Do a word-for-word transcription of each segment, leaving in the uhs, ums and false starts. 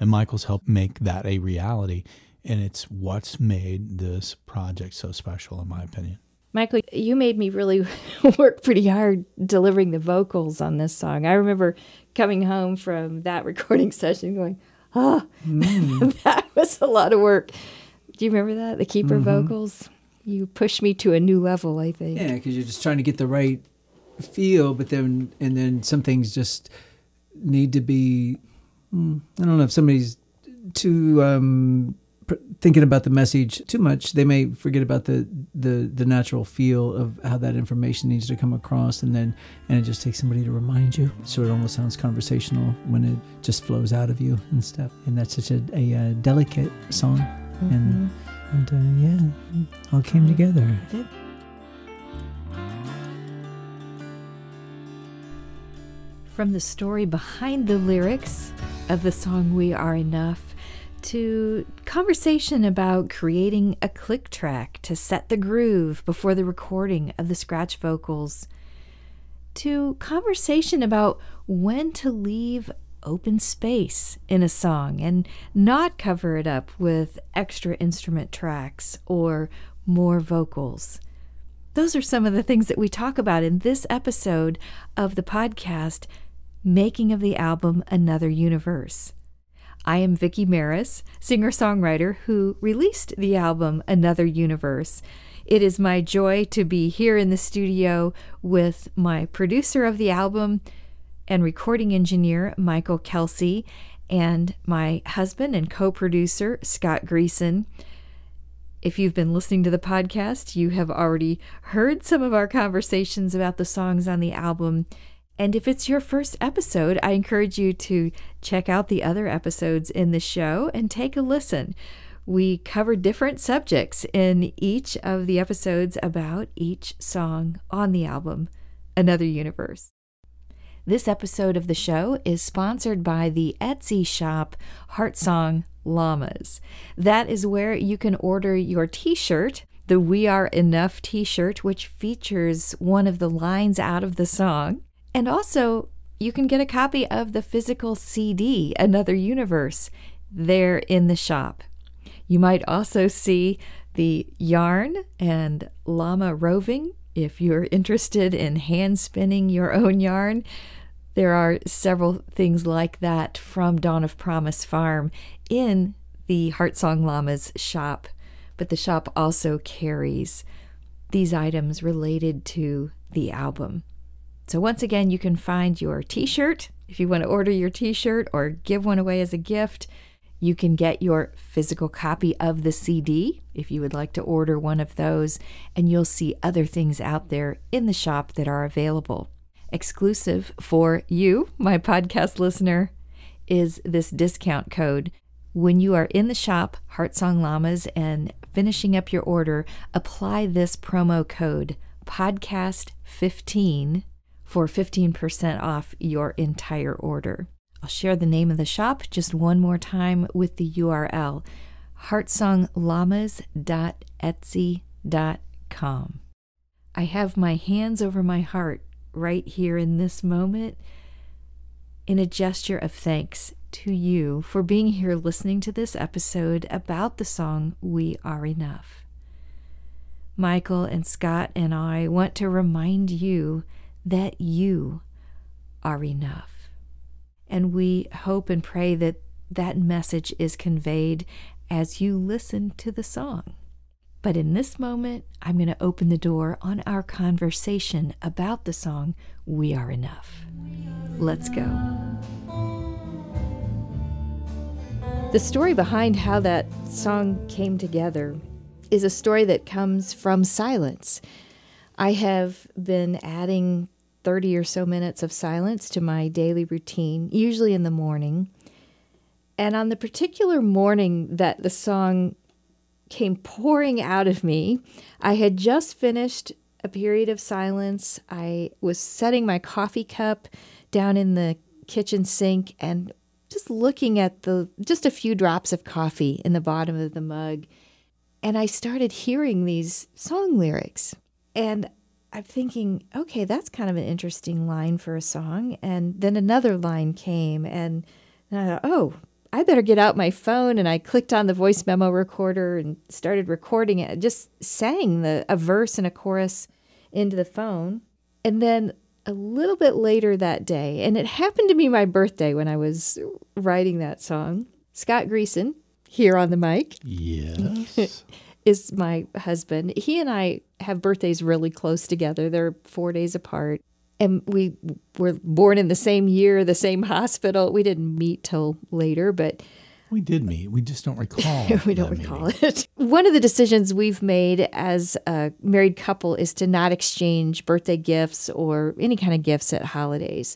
And Michael's helped make that a reality. And it's what's made this project so special, in my opinion. Michael, you made me really work pretty hard delivering the vocals on this song. I remember coming home from that recording session going, oh, mm. that was a lot of work. Do you remember that? The keeper mm-hmm. vocals? You pushed me to a new level, I think. Yeah, because you're just trying to get the right feel, but then, and then some things just need to be, I don't know if somebody's too... Um, thinking about the message too much, they may forget about the, the the natural feel of how that information needs to come across, and then and it just takes somebody to remind you, so it almost sounds conversational when it just flows out of you and stuff. And that's such a, a, a delicate song, mm-hmm. and, and uh, yeah, it all came together. From the story behind the lyrics of the song We Are Enough, to conversation about creating a click track to set the groove before the recording of the scratch vocals, to conversation about when to leave open space in a song and not cover it up with extra instrument tracks or more vocals. Those are some of the things that we talk about in this episode of the podcast, Making of the Album Another Universe. I am Vicki Maris, singer-songwriter who released the album Another Universe. It is my joy to be here in the studio with my producer of the album and recording engineer, Michael Kelsey, and my husband and co-producer, Scott Greeson. If you've been listening to the podcast, you have already heard some of our conversations about the songs on the album. And if it's your first episode, I encourage you to check out the other episodes in the show and take a listen. We cover different subjects in each of the episodes about each song on the album, Another Universe. This episode of the show is sponsored by the Etsy shop Heartsong Llamas. That is where you can order your t-shirt, the We Are Enough t-shirt, which features one of the lines out of the song. And also, you can get a copy of the physical C D, Another Universe, there in the shop. You might also see the yarn and llama roving if you're interested in hand spinning your own yarn. There are several things like that from Dawn of Promise Farm in the Heartsong Llamas shop, but the shop also carries these items related to the album. So once again, you can find your t-shirt. If you want to order your t-shirt or give one away as a gift, you can get your physical copy of the C D if you would like to order one of those, and you'll see other things out there in the shop that are available. Exclusive for you, my podcast listener, is this discount code. When you are in the shop, Heartsong Llamas, and finishing up your order, apply this promo code, podcast fifteen, for fifteen percent off your entire order. I'll share the name of the shop just one more time with the U R L, heartsong llamas dot etsy dot com. I have my hands over my heart right here in this moment in a gesture of thanks to you for being here listening to this episode about the song We Are Enough. Michael and Scott and I want to remind you that you are enough. And we hope and pray that that message is conveyed as you listen to the song. But in this moment, I'm going to open the door on our conversation about the song, We Are Enough. Let's go. The story behind how that song came together is a story that comes from silence. I have been adding thirty or so minutes of silence to my daily routine, usually in the morning. And on the particular morning that the song came pouring out of me, I had just finished a period of silence. I was setting my coffee cup down in the kitchen sink and just looking at the just a few drops of coffee in the bottom of the mug. And I started hearing these song lyrics. And I'm thinking, okay, that's kind of an interesting line for a song. And then another line came, and I thought, oh, I better get out my phone. And I clicked on the voice memo recorder and started recording it. I just sang the, a verse and a chorus into the phone. And then a little bit later that day, and it happened to be my birthday when I was writing that song, Scott Greeson, here on the mic. Yes. Is my husband. He and I have birthdays really close together. They're four days apart. And we were born in the same year, the same hospital. We didn't meet till later, but... We did meet. We just don't recall. we don't recall meeting. it. One of the decisions we've made as a married couple is to not exchange birthday gifts or any kind of gifts at holidays.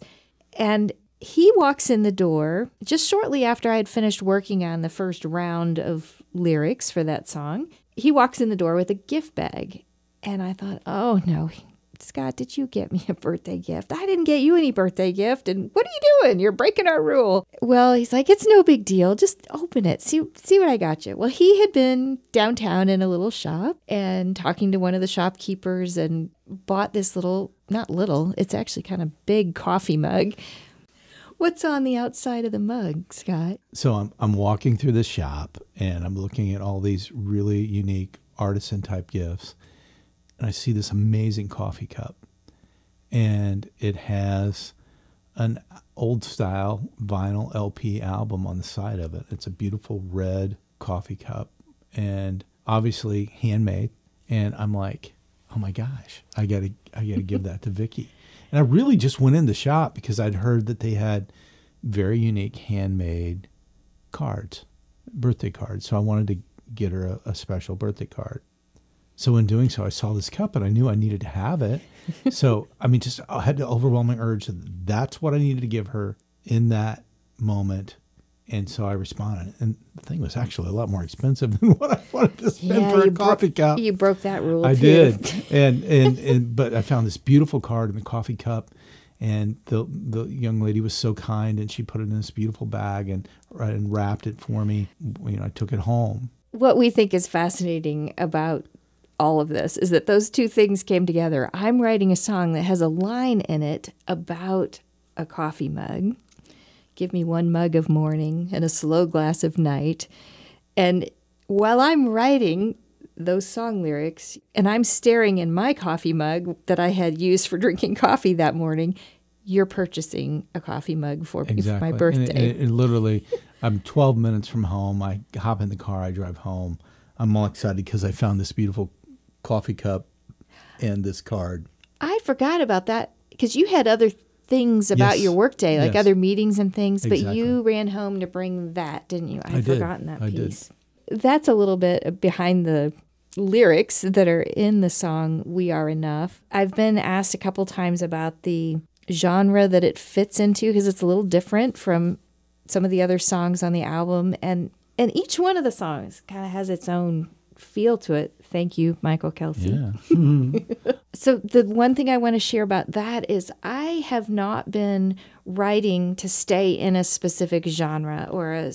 And he walks in the door just shortly after I had finished working on the first round of lyrics for that song. He walks in the door with a gift bag. And I thought, oh, no, Scott, did you get me a birthday gift? I didn't get you any birthday gift. And what are you doing? You're breaking our rule. Well, he's like, it's no big deal. Just open it. See, see what I got you. Well, he had been downtown in a little shop and talking to one of the shopkeepers and bought this little, not little, it's actually kind of big coffee mug. What's on the outside of the mug, Scott? So I'm, I'm walking through the shop and I'm looking at all these really unique artisan type gifts. And I see this amazing coffee cup, and it has an old style vinyl L P album on the side of it. It's a beautiful red coffee cup and obviously handmade. And I'm like, oh my gosh, I gotta, I gotta give that to Vicki. And I really just went in the shop because I'd heard that they had very unique handmade cards, birthday cards. So I wanted to get her a, a special birthday card. So in doing so, I saw this cup and I knew I needed to have it. So, I mean, just I had the overwhelming urge that that's what I needed to give her in that moment. And so I responded. And the thing was actually a lot more expensive than what I wanted to spend yeah, for a coffee cup. You broke that rule. I did. and, and, and But I found this beautiful card in the coffee cup. And the, the young lady was so kind and she put it in this beautiful bag and, and wrapped it for me. You know, I took it home. What we think is fascinating about all of this is that those two things came together. I'm writing a song that has a line in it about a coffee mug. Give me one mug of morning and a slow glass of night. And while I'm writing those song lyrics and I'm staring in my coffee mug that I had used for drinking coffee that morning, you're purchasing a coffee mug for me exactly. for my birthday. And it, it literally, I'm twelve minutes from home. I hop in the car, I drive home. I'm all excited because I found this beautiful coffee cup and this card. I forgot about that because you had other things about yes. your workday, like yes. other meetings and things, exactly. but you ran home to bring that, didn't you? I'd I forgotten did. that I piece. Did. That's a little bit behind the lyrics that are in the song, We Are Enough. I've been asked a couple times about the genre that it fits into because it's a little different from some of the other songs on the album. And, and each one of the songs kind of has its own feel to it. Thank you, Michael Kelsey. Yeah. Mm-hmm. So the one thing I want to share about that is I have not been writing to stay in a specific genre or a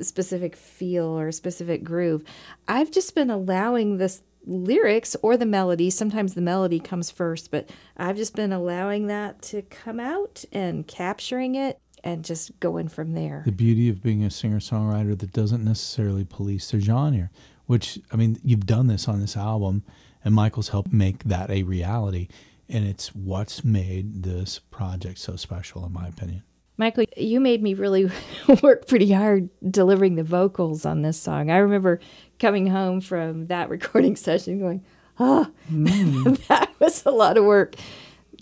specific feel or a specific groove. I've just been allowing the lyrics or the melody. Sometimes the melody comes first, but I've just been allowing that to come out and capturing it and just going from there. The beauty of being a singer-songwriter that doesn't necessarily police their genre. Which, I mean, you've done this on this album, and Michael's helped make that a reality, and it's what's made this project so special, in my opinion. Michael, you made me really work pretty hard delivering the vocals on this song. I remember coming home from that recording session going, oh, mm. that was a lot of work.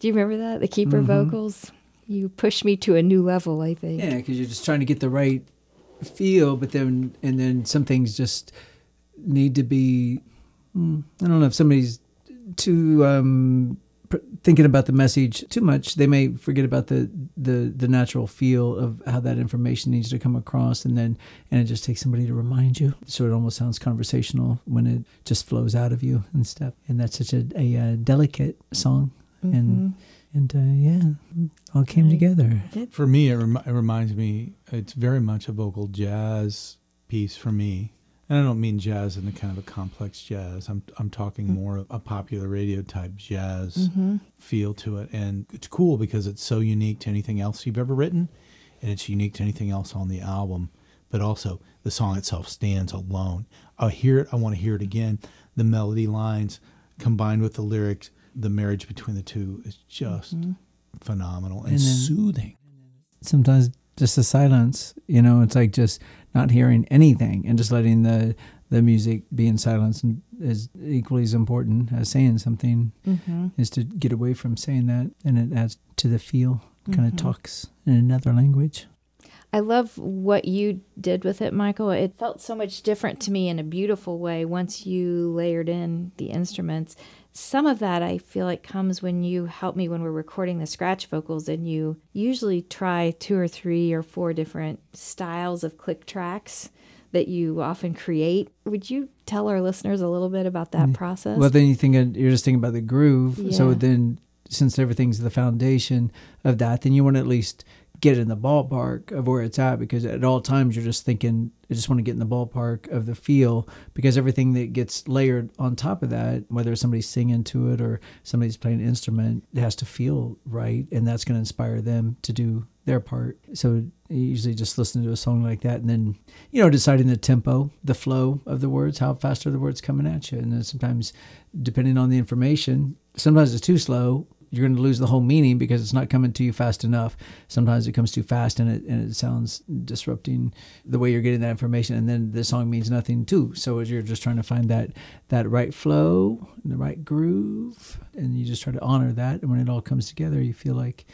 Do you remember that, the keeper mm-hmm. vocals? You pushed me to a new level, I think. Yeah, because you're just trying to get the right feel, but then and then some things just... need to be, I don't know if somebody's too um, pr thinking about the message too much, they may forget about the, the, the natural feel of how that information needs to come across. And then, and it just takes somebody to remind you. So it almost sounds conversational when it just flows out of you and stuff. And that's such a, a, a delicate song. Mm-hmm. And, and uh, yeah, all came I together. Did. For me, it, rem it reminds me, it's very much a vocal jazz piece for me. And I don't mean jazz in the kind of a complex jazz. I'm I'm talking mm-hmm. more of a popular radio type jazz mm-hmm. feel to it. And it's cool because it's so unique to anything else you've ever written. And it's unique to anything else on the album. but also the song itself stands alone. I hear it. I want to hear it again. The melody lines combined with the lyrics, the marriage between the two is just mm-hmm. phenomenal and, and then, soothing. Sometimes just the silence, you know, it's like just not hearing anything and just letting the the music be in silence is equally as important as saying something. Mm-hmm. Is to get away from saying that, and it adds to the feel. Kind of mm-hmm. talks in another language. I love what you did with it, Michael. It felt so much different to me in a beautiful way once you layered in the instruments. Some of that I feel like comes when you help me when we're recording the scratch vocals, and you usually try two or three or four different styles of click tracks that you often create. Would you tell our listeners a little bit about that mm-hmm. process? Well, then you think of, you're just thinking about the groove. Yeah. So then since everything's the foundation of that, then you want to at least get in the ballpark of where it's at, because at all times you're just thinking, I just want to get in the ballpark of the feel, because everything that gets layered on top of that, whether somebody's singing to it or somebody's playing an instrument, it has to feel right, and that's going to inspire them to do their part. So usually just listening to a song like that, and then, you know, deciding the tempo, the flow of the words, how fast are the words coming at you, and then sometimes, depending on the information, sometimes it's too slow, you're going to lose the whole meaning because it's not coming to you fast enough. Sometimes it comes too fast and it, and it sounds disrupting the way you're getting that information. And then the song means nothing too. So as you're just trying to find that, that right flow and the right groove, and you just try to honor that. And when it all comes together, you feel like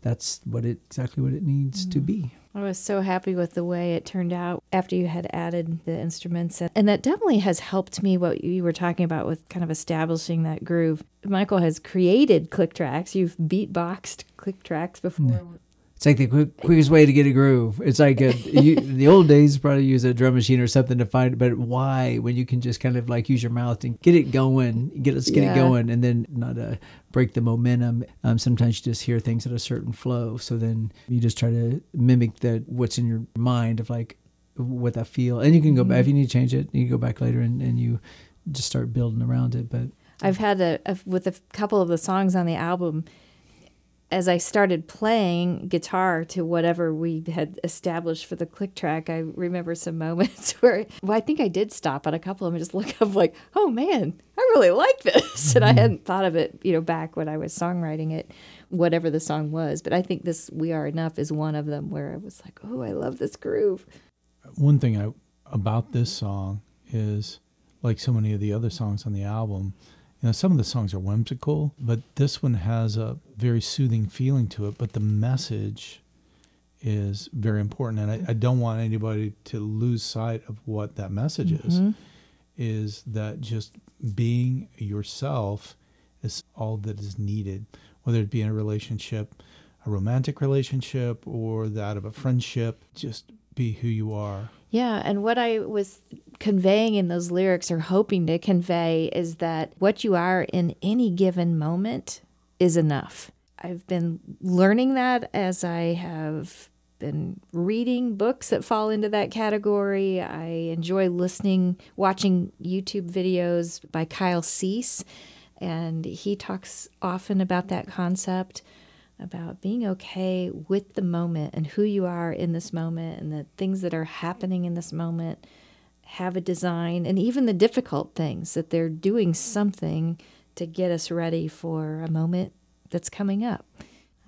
that's what it, exactly what it needs mm. to be. I was so happy with the way it turned out after you had added the instruments. And that definitely has helped me, what you were talking about with kind of establishing that groove. Michael has created click tracks. You've beatboxed click tracks before. It's like the quick, quickest way to get a groove. It's like a, you, the old days probably use a drum machine or something to find it, but why when you can just kind of like use your mouth and get it going, get, let's get yeah. it going, and then not uh, break the momentum. Um, sometimes you just hear things at a certain flow, so then you just try to mimic the, what's in your mind of like what that feel. And you can go mm-hmm. back, if you need to change it, you can go back later and, and you just start building around it. But I've had, a, a with a couple of the songs on the album, as I started playing guitar to whatever we had established for the click track, I remember some moments where, well, I think I did stop on a couple of them and just look up like, oh man, I really like this. And I hadn't thought of it, you know, back when I was songwriting it, whatever the song was. But I think this We Are Enough is one of them where I was like, oh, I love this groove. One thing I, about this song is, like so many of the other songs on the album, you know, some of the songs are whimsical, but this one has a very soothing feeling to it, but the message is very important. And I, I don't want anybody to lose sight of what that message mm-hmm. is, is that just being yourself is all that is needed, whether it be in a relationship, a romantic relationship, or that of a friendship, just be who you are. Yeah, and what I was conveying in those lyrics, or hoping to convey, is that what you are in any given moment is enough. I've been learning that as I have been reading books that fall into that category. I enjoy listening, watching YouTube videos by Kyle Cease, and he talks often about that concept, about being okay with the moment and who you are in this moment, and the things that are happening in this moment have a design, and even the difficult things, that they're doing something to get us ready for a moment that's coming up.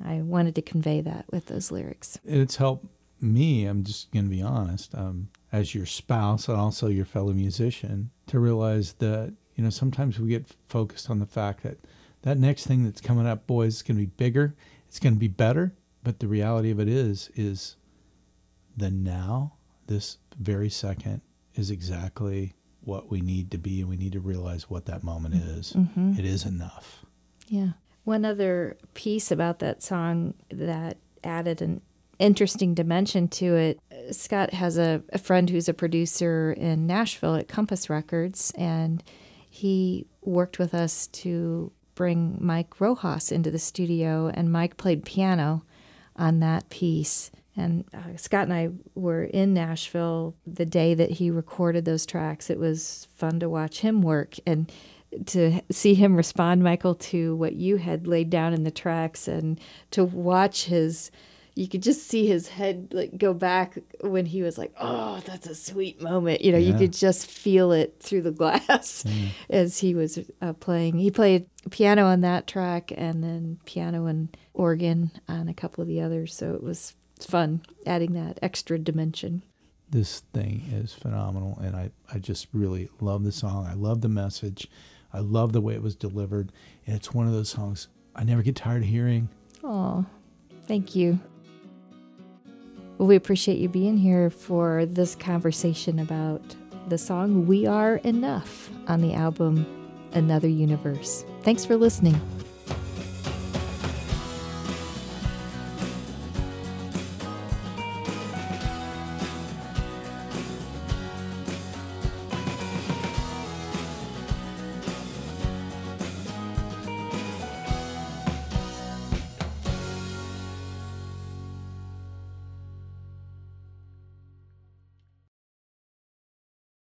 I wanted to convey that with those lyrics. It's helped me, I'm just going to be honest, um, as your spouse and also your fellow musician, to realize that, you know, sometimes we get focused on the fact that that next thing that's coming up, boy, is going to be bigger. It's going to be better, but the reality of it is, is the now, this very second, is exactly what we need to be, and we need to realize what that moment is. Mm-hmm. It is enough. Yeah. One other piece about that song that added an interesting dimension to it, Scott has a, a friend who's a producer in Nashville at Compass Records, and he worked with us to bring Mike Rojas into the studio, and Mike played piano on that piece. And uh, Scott and I were in Nashville the day that he recorded those tracks. It was fun to watch him work and to see him respond, Michael, to what you had laid down in the tracks, and to watch his you could just see his head like go back when he was like, oh, that's a sweet moment. You know, yeah. you could just feel it through the glass mm. as he was uh, playing. He played piano on that track and then piano and organ on a couple of the others. So it was fun adding that extra dimension. This thing is phenomenal, and I, I just really love the song. I love the message. I love the way it was delivered, and it's one of those songs I never get tired of hearing. Aw, thank you. Well, we appreciate you being here for this conversation about the song We Are Enough on the album Another Universe. Thanks for listening.